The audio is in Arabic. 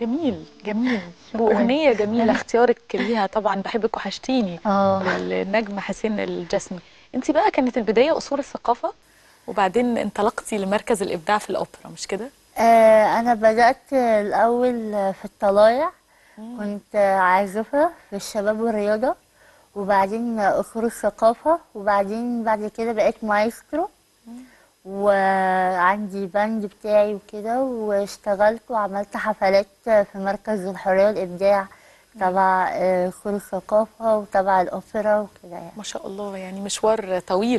جميل جميل واغنيه جميله اختيارك ليها. طبعا بحبك وحشتيني للنجم حسين الجسمي. انت بقى كانت البدايه قصور الثقافه وبعدين انطلقتي لمركز الابداع في الاوبرا، مش كده؟ انا بدات الاول في الطلايع، كنت عازفه في الشباب والرياضه، وبعدين قصور الثقافه، وبعدين بعد كده بقيت مايسترو وعندي باند بتاعي وكده، واشتغلت وعملت حفلات في مركز الحريه والابداع تبع قصور الثقافه وتبع الاوبرا وكده. يعني ما شاء الله، يعني مشوار طويل.